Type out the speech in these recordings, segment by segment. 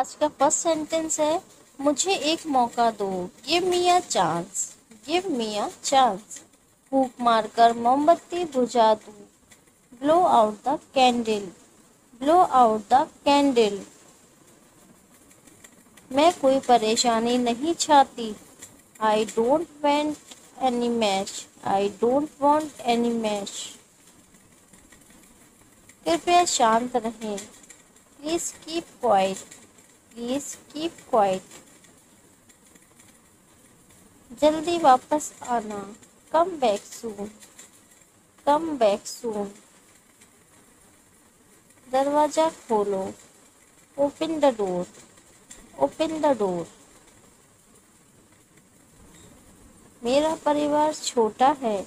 आज का first sentence है, मुझे एक मौका दो, give me a chance, give me a chance. फूंक मारकर मोमबत्ती बुझा दूँ, blow out the candle, blow out the candle. मैं कोई परेशानी नहीं चाहती, I don't want any match, I don't want any match. कृपया शांत रहें, please keep quiet, please keep quiet. जल्दी वापस आना, come back soon, come back soon. दरवाज़ा खोलो, open the door, open the door. मेरा परिवार छोटा है,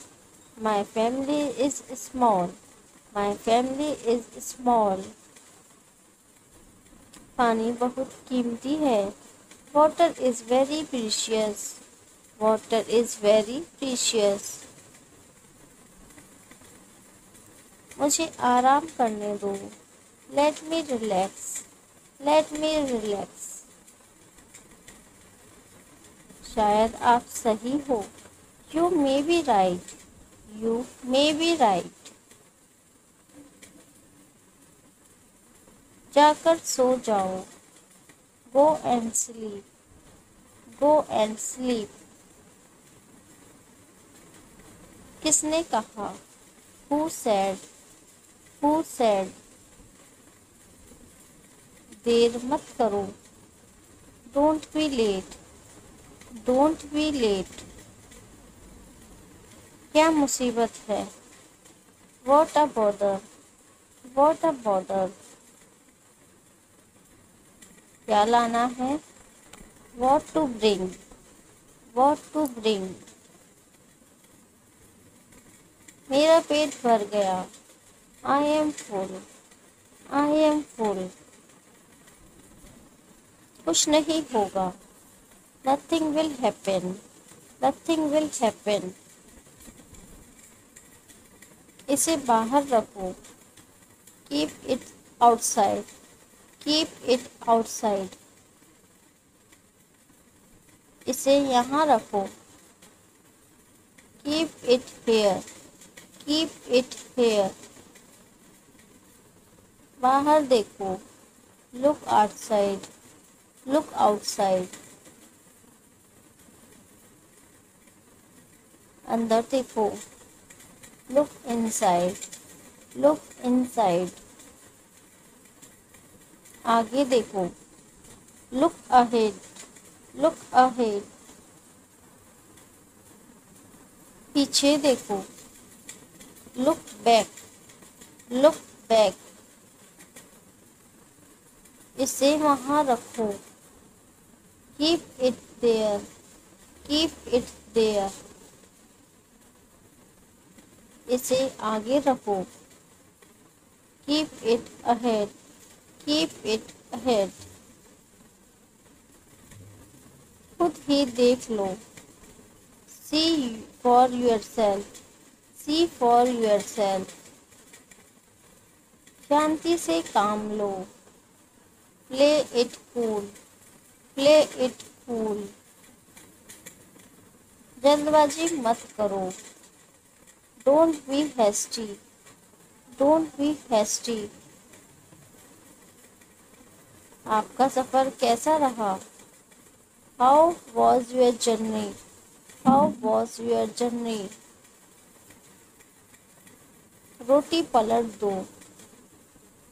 माई family is small, my family is small. पानी बहुत कीमती है, water is very precious, water is very precious. मुझे आराम करने दो, let me relax, let me relax. शायद आप सही हो, you may be right, you may be right. जाकर सो जाओ, go and sleep, go and sleep. किसने कहा, हू सेड, हू सेड। देर मत करो, don't be late, don't be late. क्या मुसीबत है, what a bother, what a bother. क्या लाना है, what to bring, what to bring. मेरा पेट भर गया, I am full, I am full. कुछ नहीं होगा, Nothing will happen, nothing will happen। इसे बाहर रखो, keep it outside, keep it outside। इसे यहाँ रखो, keep it here, keep it here। बाहर देखो, look outside, look outside। अंदर देखो, लुक इनसाइड, लुक इनसाइड। आगे देखो, लुक अहेड, लुक अहेड। पीछे देखो, लुक बैक, लुक बैक। इसे वहाँ रखो, keep it there, keep it there. इसे आगे रखो, keep it ahead, keep it ahead. खुद ही देख लो, see for yourself, see for yourself. शांति से काम लो, play it cool, play it cool. जल्दबाजी मत करो, Don't be hasty, don't be hasty। आपका सफ़र कैसा रहा, How was your journey, how was your journey। रोटी पलट दो,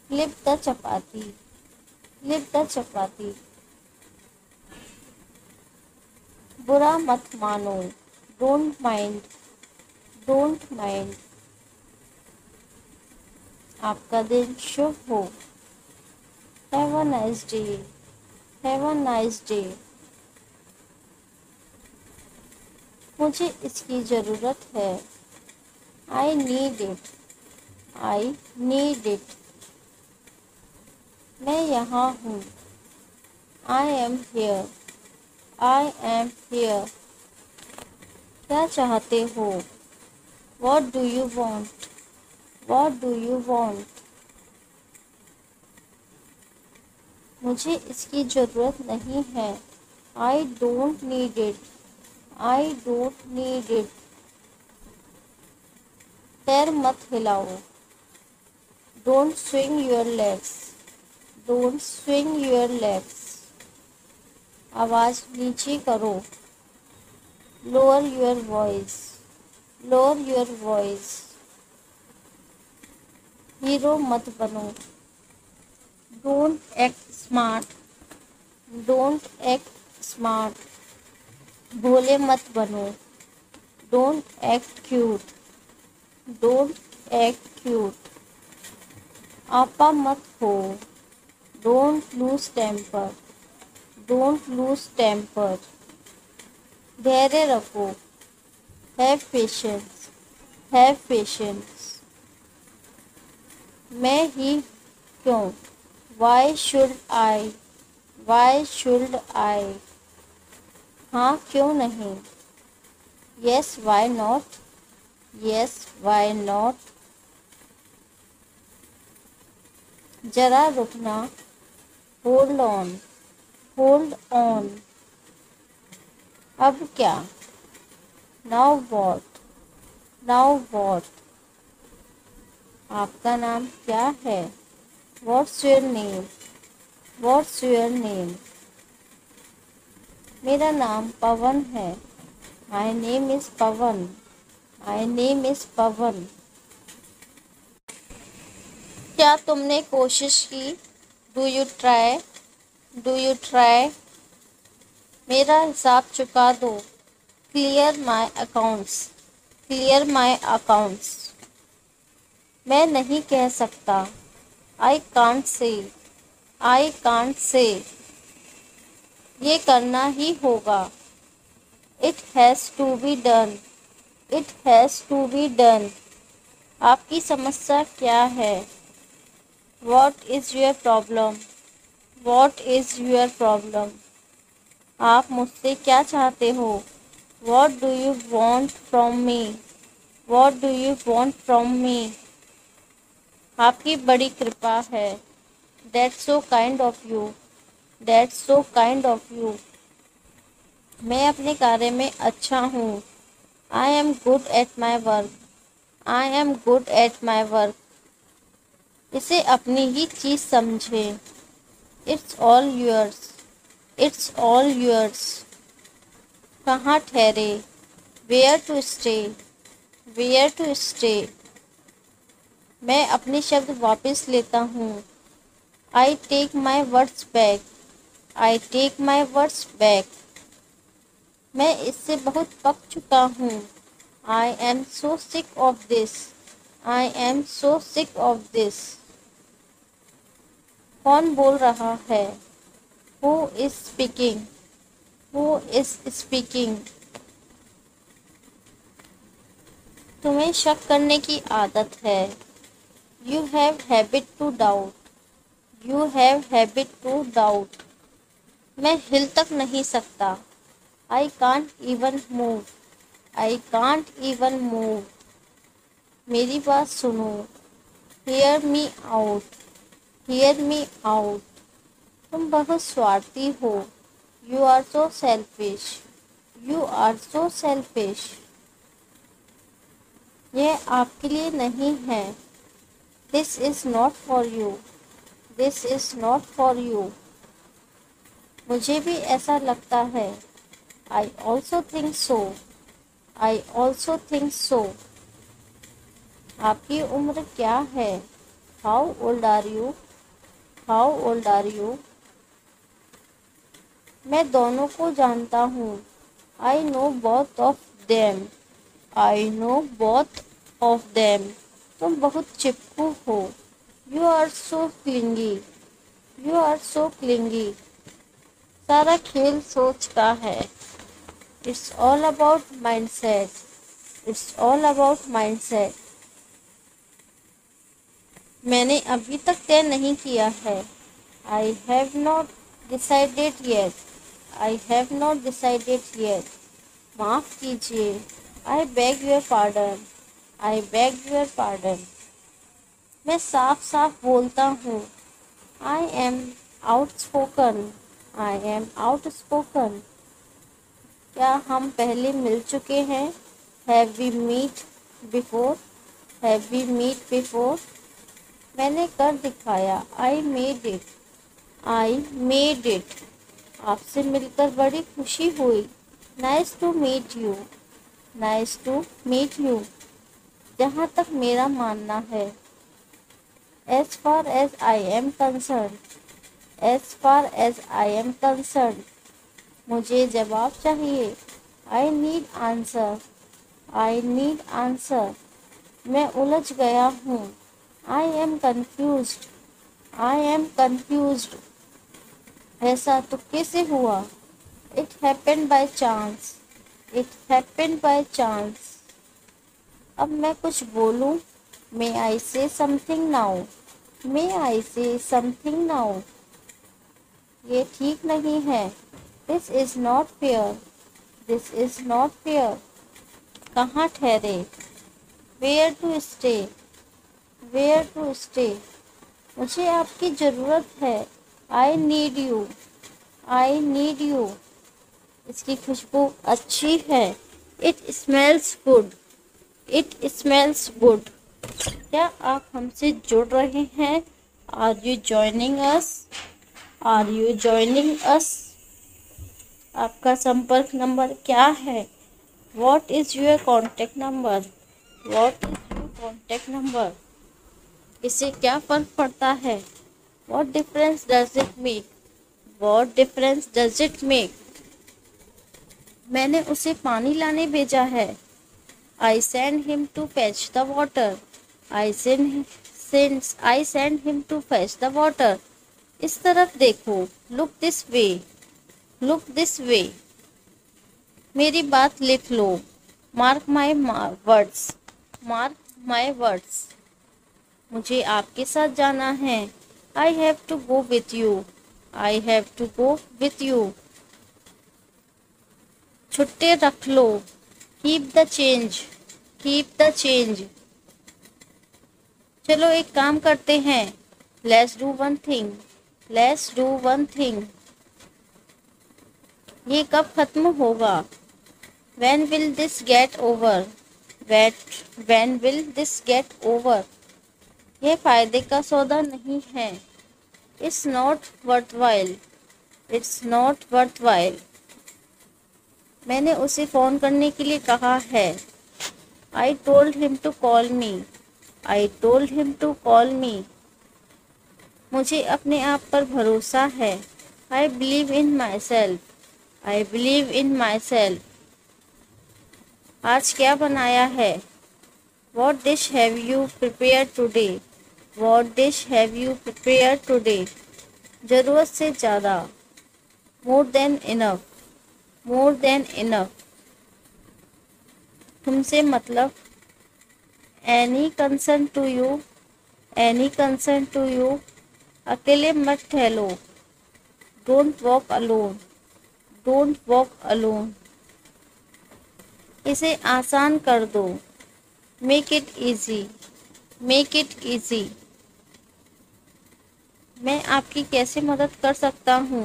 flip the chapati, flip the चपाती। बुरा मत मानो, Don't mind, डोंट माइंड। आपका दिन शुभ हो, have a nice day, have a nice day. मुझे इसकी ज़रूरत है, I need it, I need it. मैं यहाँ हूँ, I am here, I am here. क्या चाहते हो, What do you want, what do you want। मुझे इसकी ज़रूरत नहीं है। I don't need it, I don't need it. पैर मत हिलाओ। Don't swing your legs, don't swing your legs. आवाज़ नीचे करो। Lower your voice, lower your voice. Hero मत बनो। Don't act smart, don't act smart. भोले मत बनो। Don't act cute, don't act cute. आपा मत हो। Don't lose temper, don't lose temper. धैर्य रखो। Have patience, have patience. मैं ही क्यों। Why should I, why should I. हाँ क्यों नहीं। Yes why not, yes why not. जरा रुकना। Hold on, hold on. अब क्या। Now what, now what. आपका नाम क्या है। What's your name, what's your name. मेरा नाम पवन है। My name is Pawan, my name is पवन। क्या तुमने कोशिश की। Do you try, do you try. मेरा हिसाब चुका दो। Clear my accounts, clear my accounts. मैं नहीं कह सकता। I can't say, I can't say. ये करना ही होगा। It has to be done, it has to be done. आपकी समस्या क्या है। What is your problem, what is your problem. आप मुझसे क्या चाहते हो। What do you want from me, what do you want from me. आपकी बड़ी कृपा है। That's so kind of you, that's so kind of you. मैं अपने कार्य में अच्छा हूँ। I am good at my work, I am good at my work. इसे अपनी ही चीज़ समझें। It's all yours, it's all yours. कहाँ ठहरे। Where to stay, where to stay. मैं अपने शब्द वापस लेता हूँ। I take my words back, I take my words back. मैं इससे बहुत पक चुका हूँ। I am so sick of this, I am so sick of this. कौन बोल रहा है। Who is speaking, who is speaking. तुम्हें शक करने की आदत है। You have habit to doubt, you have habit to doubt. मैं हिल तक नहीं सकता। I can't even move, I can't even move. मेरी बात सुनो। Hear me out, hear me out. तुम बहुत स्वार्थी हो। You are so selfish, you are so selfish. यह आपके लिए नहीं है। This is not for you, this is not for you. मुझे भी ऐसा लगता है। I also think so, I also think so. आपकी उम्र क्या है। How old are you, how old are you. मैं दोनों को जानता हूँ। I know both of them, I know both of them. तुम बहुत चिपकू हो। You are so clingy, you are so clingy. सारा खेल सोच का है। It's all about mindset, it's all about mindset. मैंने अभी तक तय नहीं किया है। I have not decided yet, I have not decided yet. माफ़ कीजिए। I beg your pardon, I beg your pardon. मैं साफ साफ बोलता हूँ। I am outspoken, I am outspoken. क्या हम पहले मिल चुके हैं? Have we met before? Have we met before? मैंने कर दिखाया, I made it. I made it. आपसे मिलकर बड़ी खुशी हुई, Nice to meet you. Nice to meet you. जहाँ तक मेरा मानना है, As far as I am concerned, as far as I am concerned, मुझे जवाब चाहिए, I need answer, I need answer, मैं उलझ गया हूँ, I am confused, ऐसा तो कैसे हुआ? It happened by chance, it happened by chance. अब मैं कुछ बोलूँ? May I say something now? May I say something now? ये ठीक नहीं है. This is not fair. This is not fair. कहाँ ठहरे? Where to stay? Where to stay? मुझे आपकी ज़रूरत है. I need you. I need you. इसकी खुशबू अच्छी है. It smells good. It smells good. क्या आप हमसे जुड़ रहे हैं? Are you joining us? Are you joining us? आपका संपर्क नंबर क्या है? What is your contact number? What is your contact number? इससे क्या फ़र्क पड़ता है? What difference does it make? What difference does it make? मैंने उसे पानी लाने भेजा है. I sent him to fetch the water. I sent him to fetch the water. इस तरफ देखो. Look this way. Look this way. मेरी बात लिख लो. Mark my words. Mark my words. मुझे आपके साथ जाना है. I have to go with you. I have to go with you. छुट्टे रख लो. Keep the change. Keep the change. चलो एक काम करते हैं. Let's do one thing. Let's do one thing. ये कब खत्म होगा? When will this get over? When will this get over? ये फायदे का सौदा नहीं है. It's not worthwhile. It's not worthwhile. मैंने उसे फ़ोन करने के लिए कहा है. I told him to call me. I told him to call me. मुझे अपने आप पर भरोसा है. I believe in myself. I believe in myself. आज क्या बनाया है? What dish have you prepared today? What dish have you prepared today? ज़रूरत से ज़्यादा. More than enough. More than enough. तुमसे मतलब. Any concern to you? Any concern to you? अकेले मत ठहरो. Don't walk alone. Don't walk alone. इसे आसान कर दो. Make it easy. Make it easy. मैं आपकी कैसे मदद कर सकता हूँ?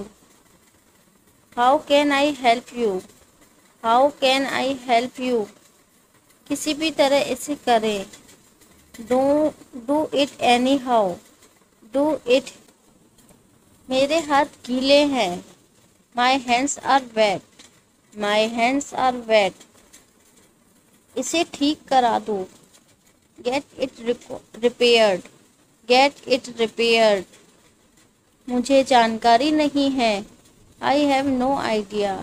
How can I help you? How can I help you? किसी भी तरह इसे करें. Do it anyhow. Do it. मेरे हाथ गीले हैं. My hands are wet. My hands are wet. इसे ठीक करा दो. Get it repaired. Get it repaired. मुझे जानकारी नहीं है. I have no idea.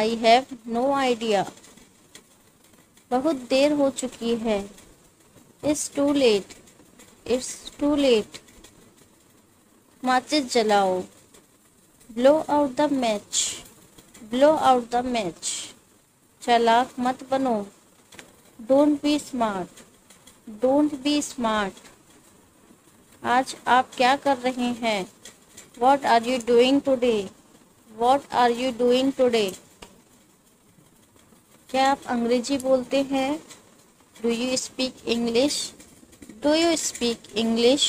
I have no idea. बहुत देर हो चुकी है. It's too late. It's too late. माचिस जलाओ. Blow out the match. Blow out the match. चालाक मत बनो. Don't be smart. Don't be smart. आज आप क्या कर रहे हैं? What are you doing today? What are you doing today? क्या आप अंग्रेजी बोलते हैं? Do you speak English? Do you speak English?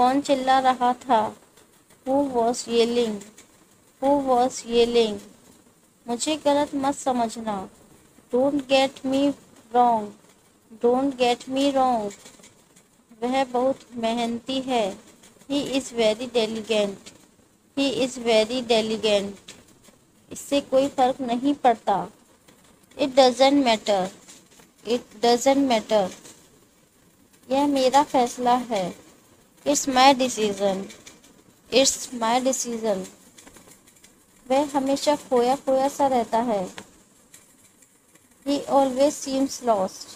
कौन चिल्ला रहा था? Who was yelling? Who was yelling? मुझे गलत मत समझना. Don't get me wrong. Don't get me wrong. वह बहुत मेहनती है. He is very diligent. He is very diligent. इससे कोई फ़र्क नहीं पड़ता. It doesn't matter. It doesn't matter. यह मेरा फैसला है. It's my decision. It's my decision. वह हमेशा खोया खोया सा रहता है. He always seems lost.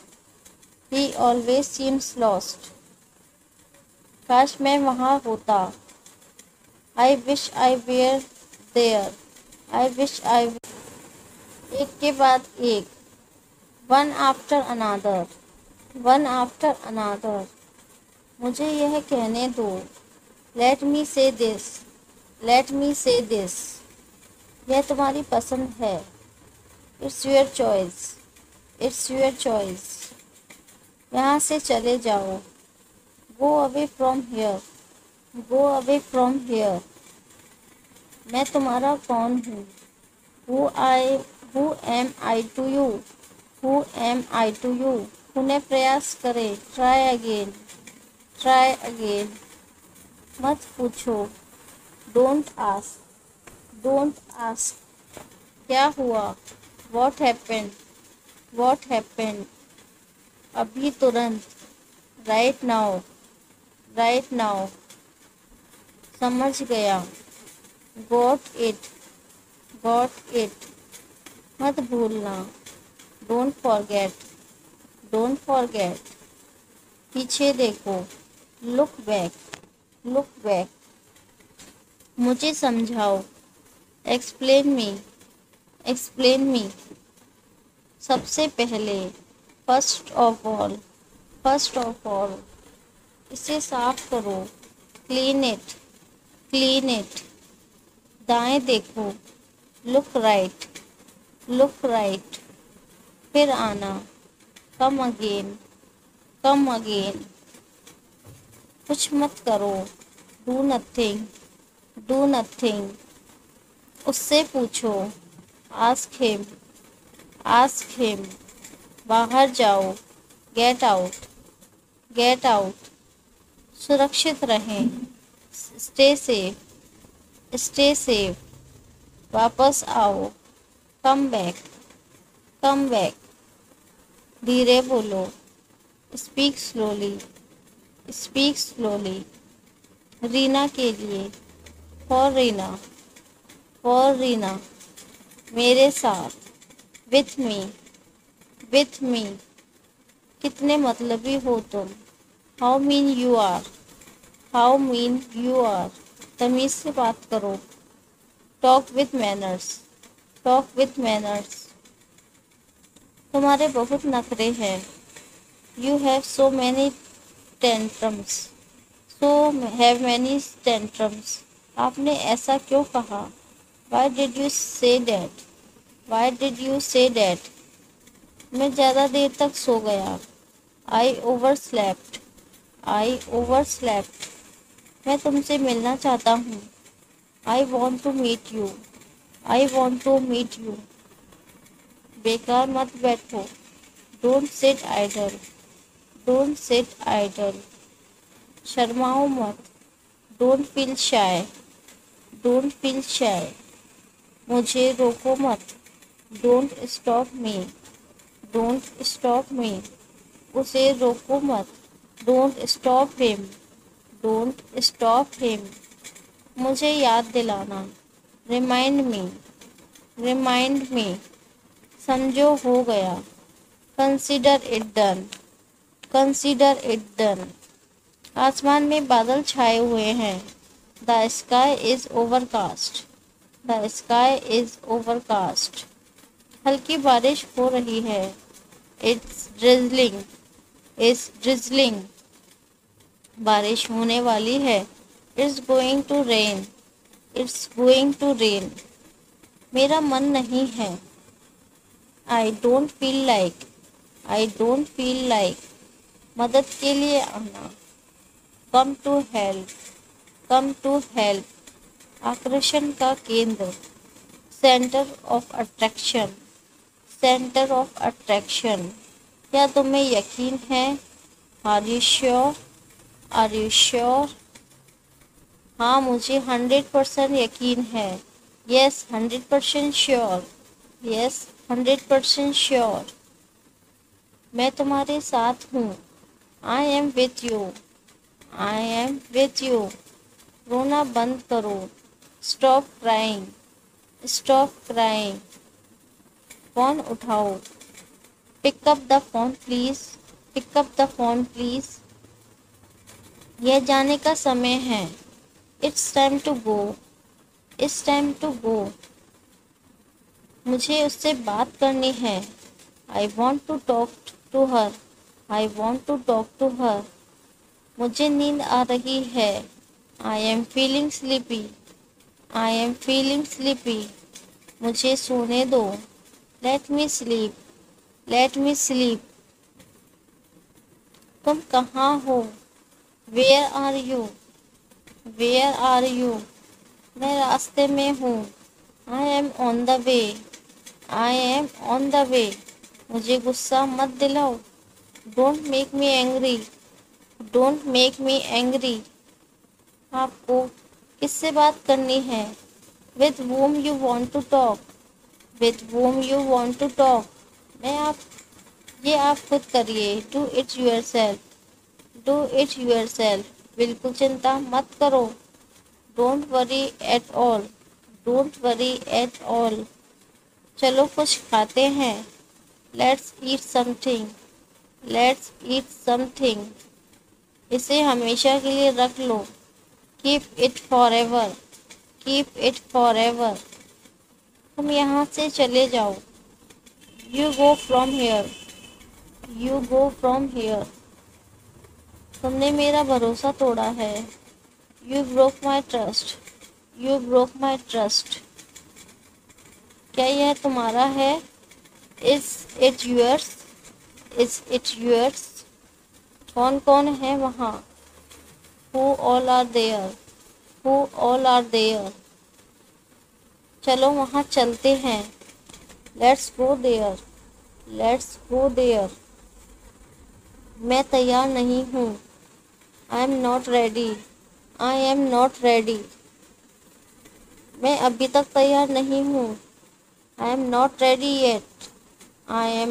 He always seems lost. काश मैं वहाँ होता. I wish I were there. I wish I were. एक के बाद एक. One after another. One after another. मुझे यह कहने दो. Let me say this. Let me say this. यह तुम्हारी पसंद है. It's your choice. It's your choice. यहाँ से चले जाओ. Go away from here. Go away from here. मैं तुम्हारा कौन हूँ? Who am I to you? Who am I to you? पुनः प्रयास करें. Try again. Try again. मत पूछो. Don't ask. Don't ask. क्या हुआ? What happened? What happened? अभी तुरंत. Right now. Right now. समझ गया. Got it. Got it. मत भूलना. Don't forget. Don't forget. पीछे देखो. Look back. Look back. मुझे समझाओ. Explain me. Explain me. सबसे पहले. First of all. First of all. इसे साफ करो. Clean it. Clean it. दाएँ देखो. Look right. Look right. फिर आना. Come again. Come again. कुछ मत करो. Do nothing. Do nothing. उससे पूछो. Ask him. Ask him. बाहर जाओ. Get out. Get out. सुरक्षित रहें. Stay safe. Stay safe. वापस आओ. Come back. Come back. धीरे बोलो. Speak slowly. Speak slowly. Reena के लिए. For Reena. For Reena. मेरे साथ. With me. With me. कितने मतलबी हो तुम. How mean you are. How mean you are. तमीज़ से बात करो. Talk with manners. Talk with manners. तुम्हारे बहुत नखरे हैं. You have so many tantrums. So have many tantrums. आपने ऐसा क्यों कहा? Why did you say that? Why did you say that? मैं ज़्यादा देर तक सो गया. I overslept. I overslept. मैं तुमसे मिलना चाहता हूँ. I want to meet you. I want to meet you. बेकार मत बैठो. Don't sit idle. Don't sit idle. शर्माओ मत. Don't feel shy. Don't feel shy. मुझे रोको मत. Don't stop me. Don't stop me. उसे रोको मत. Don't stop him. Don't stop him. मुझे याद दिलाना. Remind me. Remind me. समझो हो गया. Consider it done. Consider it done. आसमान में बादल छाए हुए हैं. The sky is overcast. The sky is overcast. हल्की बारिश हो रही है. It's drizzling. It's drizzling. बारिश होने वाली है. It's going to rain. It's going to rain. मेरा मन नहीं है. I don't feel like. I don't feel like. मदद के लिए आना. कम टू हेल्प, आकर्षण का केंद्र, सेंटर ऑफ अट्रैक्शन। क्या तुम्हें यकीन है? Are you sure? हाँ, मुझे 100% यकीन है। Yes 100% sure. मैं तुम्हारे साथ हूँ। I am with you. रोना बंद करो। Stop crying. फ़ोन उठाओ। Pick up the phone please. यह जाने का समय है। It's time to go. मुझे उससे बात करनी है। I want to talk to her. मुझे नींद आ रही है। I am feeling sleepy. मुझे सोने दो। Let me sleep. तुम कहाँ हो? Where are you? मैं रास्ते में हूँ। I am on the way. मुझे गुस्सा मत दिलाओ। Don't make me angry. आपको किससे बात करनी है? With whom you want to talk. आप खुद करिए। Do it yourself. बिल्कुल चिंता मत करो। Don't worry at all. चलो कुछ खाते हैं। Let's eat something. इसे हमेशा के लिए रख लो। Keep it for ever. तुम यहाँ से चले जाओ। You go from here. तुमने मेरा भरोसा तोड़ा है। You broke my trust. क्या यह तुम्हारा है? Is it yours? कौन है वहाँ? Who all are there? चलो वहाँ चलते हैं। Let's go there. मैं तैयार नहीं हूँ। I am not ready. मैं अभी तक तैयार नहीं हूँ। I am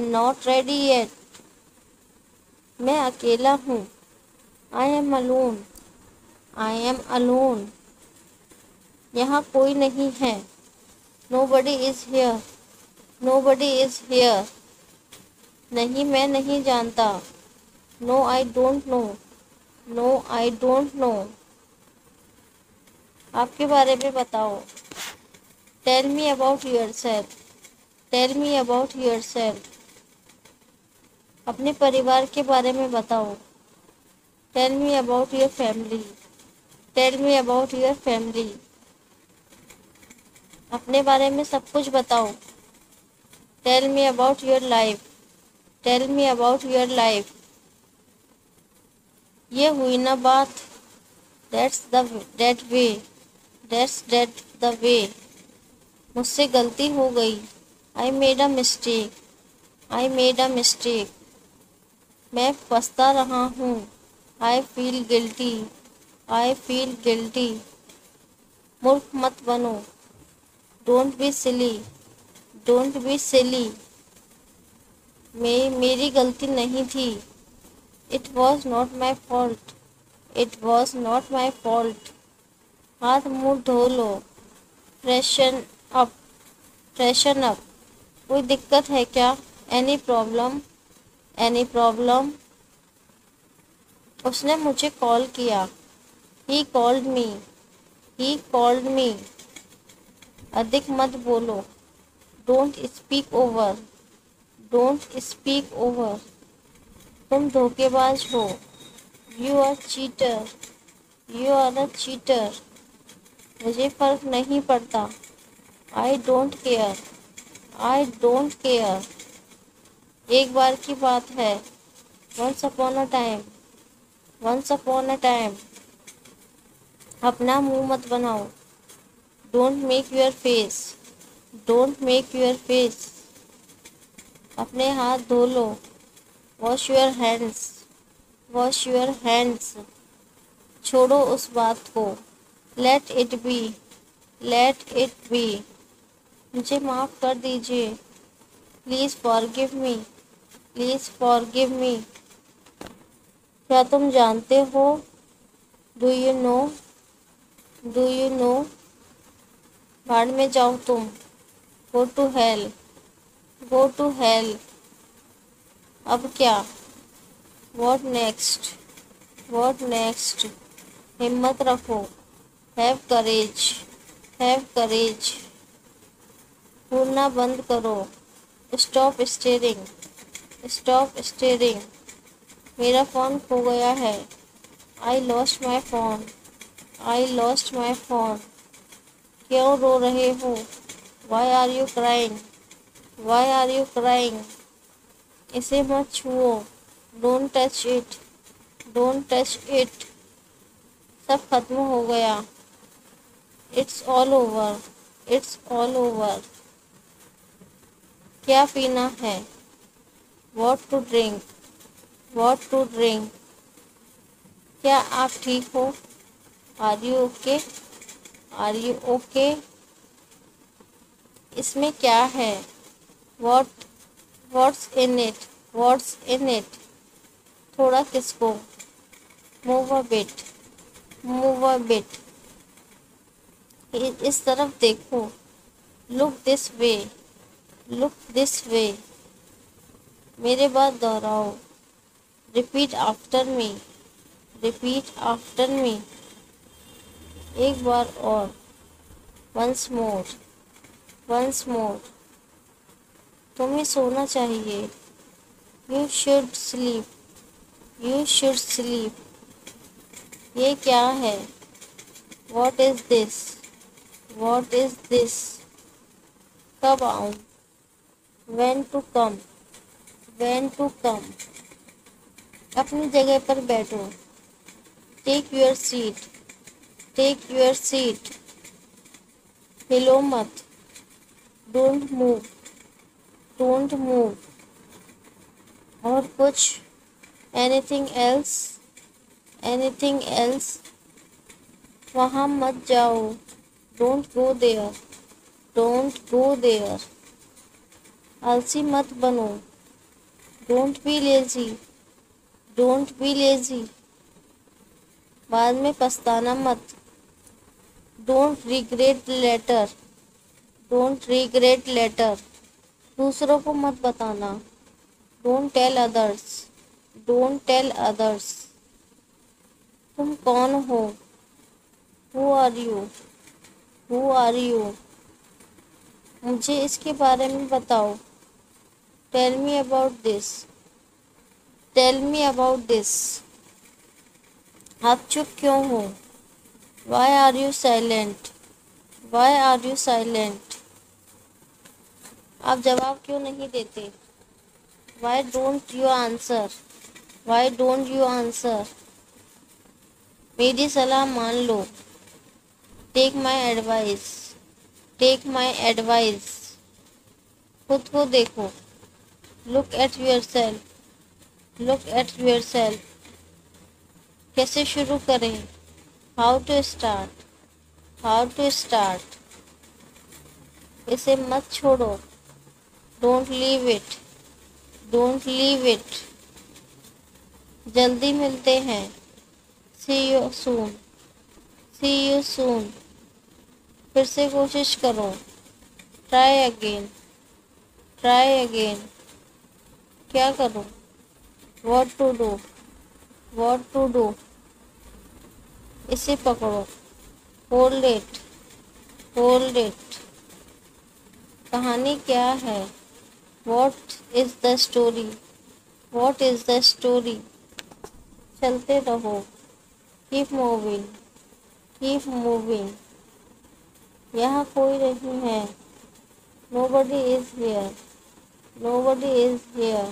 not ready yet. मैं अकेला हूँ। I am alone. यहाँ कोई नहीं है। Nobody is here. नहीं, मैं नहीं जानता। No I don't know. आपके बारे में बताओ। Tell me about yourself. अपने परिवार के बारे में बताओ। Tell me about your family. अपने बारे में सब कुछ बताओ। Tell me about your life. ये हुई ना बात। That's that way. मुझसे गलती हो गई। I made a mistake. मैं पछता रहा हूँ। I feel guilty. मूर्ख मत बनो। Don't be silly. मेरी गलती नहीं थी। It was not my fault. हाथ मुँह धो लो। Freshen up. कोई दिक्कत है क्या? Any problem? उसने मुझे कॉल किया। He called me. अधिक मत बोलो। Don't speak over. तुम धोखेबाज हो। You are a cheater. मुझे फ़र्क नहीं पड़ता। I don't care. एक बार की बात है। Once upon a time. अपना मुंह मत बनाओ। Don't make your face, don't make your face. अपने हाथ धो लो। Wash your hands, wash your hands. छोड़ो उस बात को। Let it be, let it be. मुझे माफ़ कर दीजिए। Please forgive me, please forgive me. क्या तुम जानते हो? Do you know, do you know. भाड़ में जाओ तुम। Go to hell, go to hell. अब क्या? What next, what next. हिम्मत रखो। Have courage, have courage. घूरना बंद करो। Stop staring, stop staring. मेरा फ़ोन खो गया है। I lost my phone, I lost my phone. क्यों रो रहे हो? Why are you crying, why are you crying. इसे मत छुओ। Don't touch it, don't touch it. सब खत्म हो गया। It's all over, it's all over. क्या पीना है? What to drink, what to drink. क्या आप ठीक हो? Are you okay, are you okay. इसमें क्या है? What, what's in it, what's in it. थोड़ा किसको? Move a bit, move a bit. इस तरफ देखो। Look this way, look this way. मेरे बाद दोहराओ। Repeat after me, repeat after me. एक बार और। Once more, once more. तुम्हें सोना चाहिए। You should sleep, you should sleep. ये क्या है? What is this, what is this. कब आऊँ? When to come, when to come. अपनी जगह पर बैठो। Take your seat, take your seat. हिलो मत। Don't move, don't move. और कुछ? Anything else, anything else. वहाँ मत जाओ। Don't go there, don't go there. आलसी मत बनो। Don't be lazy, don't be lazy. बाद में पछताना मत। Don't regret later, don't regret later. दूसरों को मत बताना। Don't tell others, don't tell others. तुम कौन हो? Who are you, who are you. मुझे इसके बारे में बताओ। Tell me about this, tell me about this. आप चुप क्यों हो? Why are you silent, why are you silent. आप जवाब क्यों नहीं देते? Why don't you answer, why don't you answer. मेरी सलाह मान लो। Take my advice, take my advice. खुद को देखो। Look at yourself, look at yourself. कैसे शुरू करें? How to start, how to start. इसे मत छोड़ो। Don't leave it, don't leave it. जल्दी मिलते हैं। See you soon, see you soon. फिर से कोशिश करो। Try again, try again. क्या करो? What to do, what to do. इसे पकड़ो। Hold it, hold it. कहानी क्या है? What is the story? What is the story? चलते रहो। Keep moving, keep moving। यहाँ कोई नहीं है। Nobody is here, nobody is here।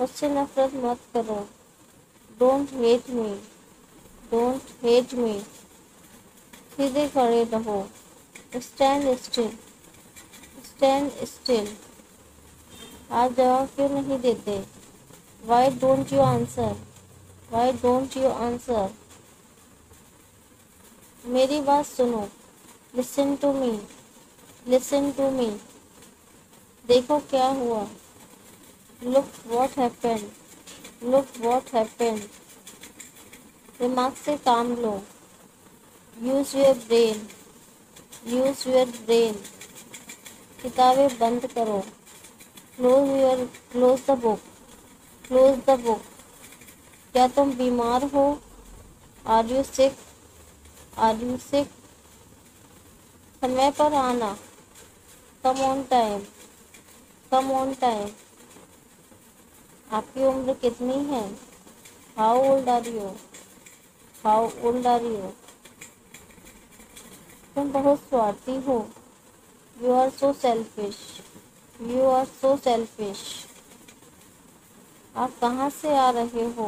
मुझसे नफरत मत करो। Don't hate me, don't hate me। सीधे खड़े रहो, स्टैंड स्टिल। आप जवाब क्यों नहीं देते? Why don't you answer. मेरी बात सुनो, लिसन टू मी। देखो क्या हुआ, लुक व्हाट हैपेंड। दिमाग से काम लो, यूज़ योर ब्रेन। किताबें बंद करो, क्लोज द बुक। क्या तुम बीमार हो? Are you sick. समय पर आना, कम ऑन टाइम। आपकी उम्र कितनी है? How old are you. तुम बहुत स्वार्थी हो, यू आर सो सेल्फिश। आप कहाँ से आ रहे हो?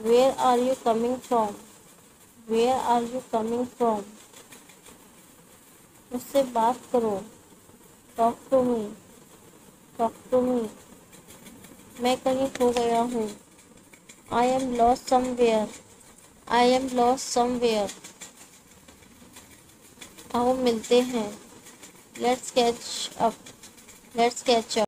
Where are you coming from. मुझसे बात करो, टॉक टू मी। मैं कहीं खो गया हूँ, आई एम लॉस्ट समवेयर। आओ मिलते हैं, लेट्स कैच अप।